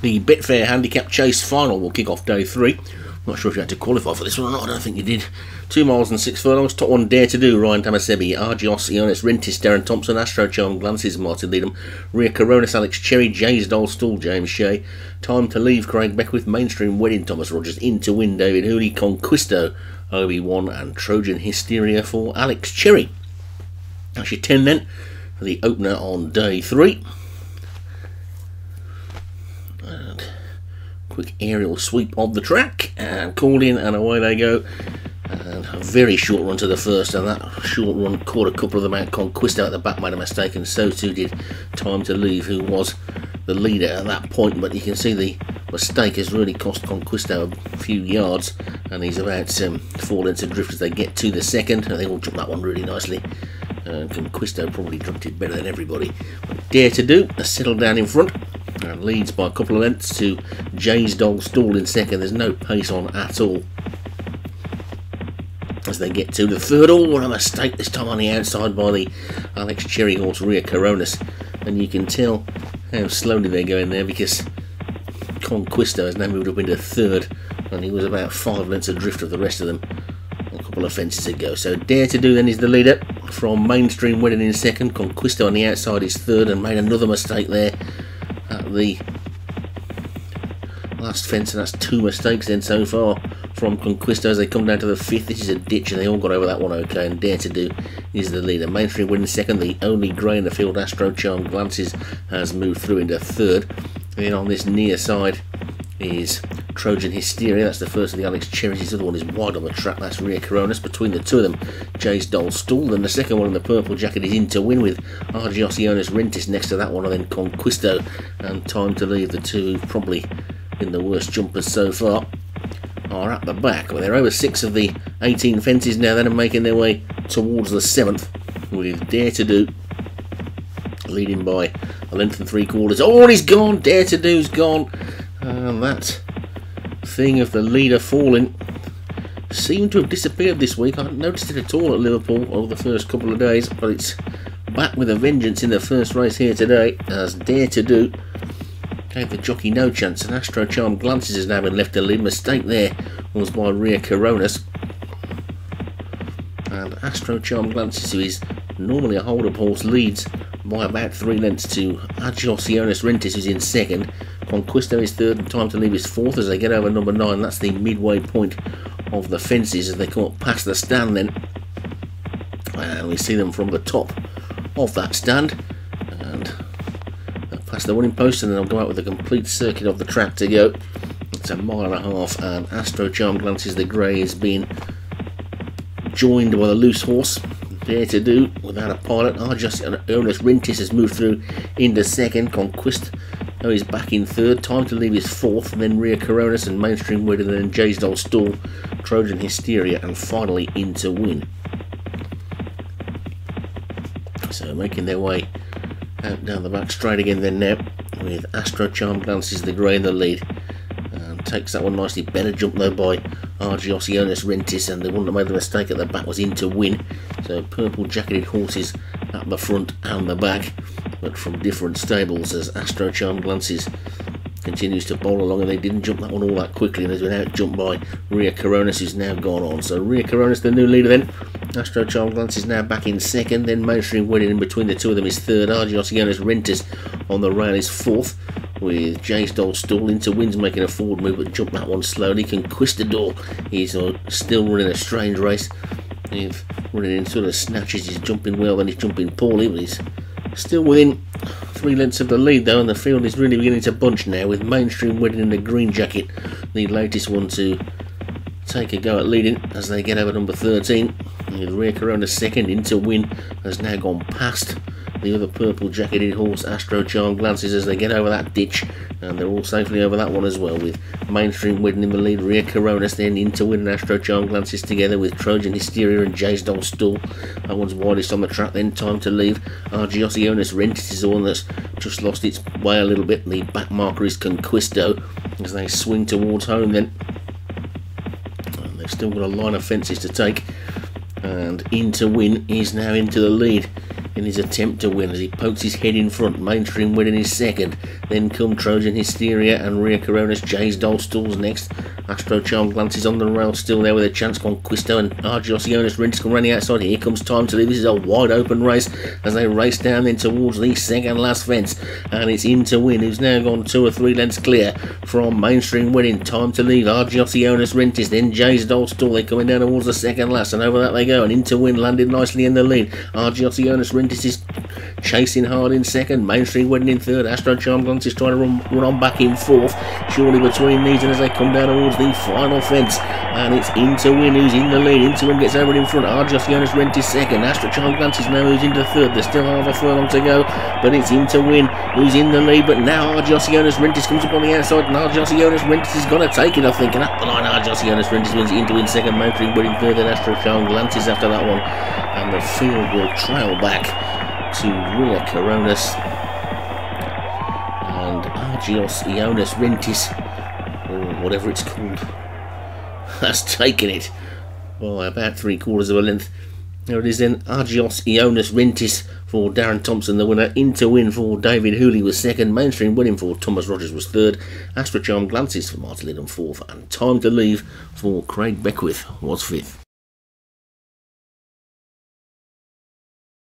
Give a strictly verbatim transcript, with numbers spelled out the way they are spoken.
The Betfair Handicap Chase final will kick off day three. Not sure if you had to qualify for this one or not. I don't think you did. Two miles and six furlongs. Top one, Dare to Do, Ryan Tamasebi. Argeos Ionis Rentis, Darren Thompson. Astro Charm Glances, Martin Leadham. Rhea Coronas, Alex Cherry. Jay's Doll Stall, James Shea. Time to Leave, Craig Beckwith. Mainstream Wedding, Thomas Rogers. Interwin, David Hooley. Conquisto, Obi-Wan. And Trojan Hysteria for Alex Cherry. Actually ten then for the opener on day three. And quick aerial sweep of the track and call in, and away they go. And a very short run to the first, and that short run caught a couple of them out. Conquisto at the back made a mistake, and so too did Time to Leave, who was the leader at that point. But you can see the mistake has really cost Conquisto a few yards, and he's about to um, fall into drift as they get to the second, and they all took that one really nicely. Uh, Conquisto probably jumped it better than everybody. But Dare to Do settled down in front and leads by a couple of lengths to Jay's Doll Stall in second. There's no pace on at all as they get to the third. Oh, what a mistake this time on the outside by the Alex Cherry horse Rhea Coronas, and you can tell how slowly they're going there because Conquisto has now moved up into third, and he was about five lengths adrift of the rest of them a couple of fences ago. So Dare to Do then is the leader from Mainstream Wedding in second. Conquisto on the outside is third, and made another mistake there at the last fence, and that's two mistakes then so far from Conquisto as they come down to the fifth. This is a ditch, and they all got over that one okay, and Dare to Do is the leader. Mainstream Wedding second, the only grey in the field, Astro Charm Glances, has moved through into third. Then on this near side is Trojan Hysteria. That's the first of the Alex Cherries. The other one is wide on the track. That's Rhea Coronas. Between the two of them, Jay's Doll Stall. And the second one in the purple jacket is Interwin, with Argeos Ionis Rentis next to that one, and then Conquisto and Time to Leave, the two probably in the worst jumpers so far, are at the back. Well, they're over six of the eighteen fences now. They're making their way towards the seventh, with Dare to Do leading by a length and three quarters. Oh, and he's gone. Dare to Do's gone. And that thing of the leader falling seemed to have disappeared this week. I haven't noticed it at all at Liverpool over the first couple of days, but it's back with a vengeance in the first race here today, as Dare to Do gave the jockey no chance, and Astro Charm Glances has now been left to lead. Mistake there was by Rhea Coronas, and Astro Charm Glances, who is normally a hold-up horse, leads by about three lengths to Argeos Ionis Rentis, who's in second. Conquisto is third, and Time to Leave is fourth as they get over number nine. That's the midway point of the fences as they come up past the stand then. And we see them from the top of that stand. And they'll pass the winning post, and then they'll go out with a complete circuit of the track to go. It's a mile and a half, and Astro Charm Glances, the grey, is being joined by the loose horse Dare to Do without a pilot. Argeos Ionis Rentis has moved through into second. Conquisto Now he's back in third. Time to Leave is fourth, and then Rhea Coronas and Mainstream Wedding, and then Jay's Doll Stall, Trojan Hysteria, and finally Interwin. So making their way out down the back straight again then now, with Astro Charm Glances the grey in the lead. And takes that one nicely. Better jump though by Argeos Ionis Rentis, and the one that made the mistake at the back was Interwin. So purple jacketed horses at the front and the back, but from different stables, as Astro Charm Glances continues to bowl along, and they didn't jump that one all that quickly, and has been out jumped by Rhea Coronas, who's now gone on. So Rhea Coronas the new leader then, Astro Charm Glances now back in second, then Mainstream Wedding in between the two of them is third, Argeos Ionis Rentis on the rail is fourth, with Jay's Doll Stall. Interwin's making a forward move but jumped that one slowly. Conquistador is still running a strange race, he's running in sort of snatches, he's jumping well then he's jumping poorly, but he's still within three lengths of the lead though, and the field is really beginning to bunch now, with Mainstream Wedding in the green jacket the latest one to take a go at leading as they get over number thirteen, with Rhea Coronas second. Interwin has now gone past the other purple jacketed horse Astro Charm Glances as they get over that ditch, and they're all safely over that one as well, with Mainstream Wedding in the lead, Rhea Coronas, then Interwin and Astro Charm Glances together with Trojan Hysteria and Jay's Doll Stall. That one's widest on the track then. Time to Leave, Argeos Ionis Rentis is the one that's just lost its way a little bit, and the back marker is Conquisto as they swing towards home then, and they've still got a line of fences to take, and Interwin is now into the lead in his attempt to win as he pokes his head in front. Mainstream Wedding is second, Then come Trojan Hysteria and Rhea Coronas, Jay's Doll Stall's next. Astro Charm Glances on the rail, still there with a chance. Conquisto and Argeos Ionis Rentis come running outside. Here comes Time to Live. This is a wide open race as they race down then towards the second last fence. And it's Interwin, who's now gone two or three lengths clear from Mainstream Wedding. Time to Leave, Argeos Ionis Rentis, then Jay's Doll Stall. They're coming down towards the second last, and over that they go. And Interwin landed nicely in the lead. Argeos Ionis Rentis is chasing hard in second. Mainstream Wedding in third. Astro Charm Glances trying to run, run on back in fourth. Surely between these, and as they come down towards the final fence, and it's Interwin who's in the lead. Interwin gets over in front. Argeos Ionis Rentis second. Astro Charm Glances now who's into third. There's still half a furlong to go, but it's Interwin who's in the lead. But now Argeos Ionis Rentis comes up on the outside, and Argeos Ionis Rentis is going to take it, I think. And up the line, Argeos Ionis Rentis wins. Interwin second, Mainstream Wedding third, and Astro Charm Glances after that one. And the field will trail back to Rhea Coronas and Argeos Ionis Rentis, or whatever it's called, has taken it by about three quarters of a length. There it is then, Argeos Ionis Rentis for Darren Thompson, the winner. Interwin for David Hooley was second. Mainstream Wedding for Thomas Rogers was third. Astro Charm Glances for Martin Liddon fourth, and Time to Leave for Craig Beckwith was fifth.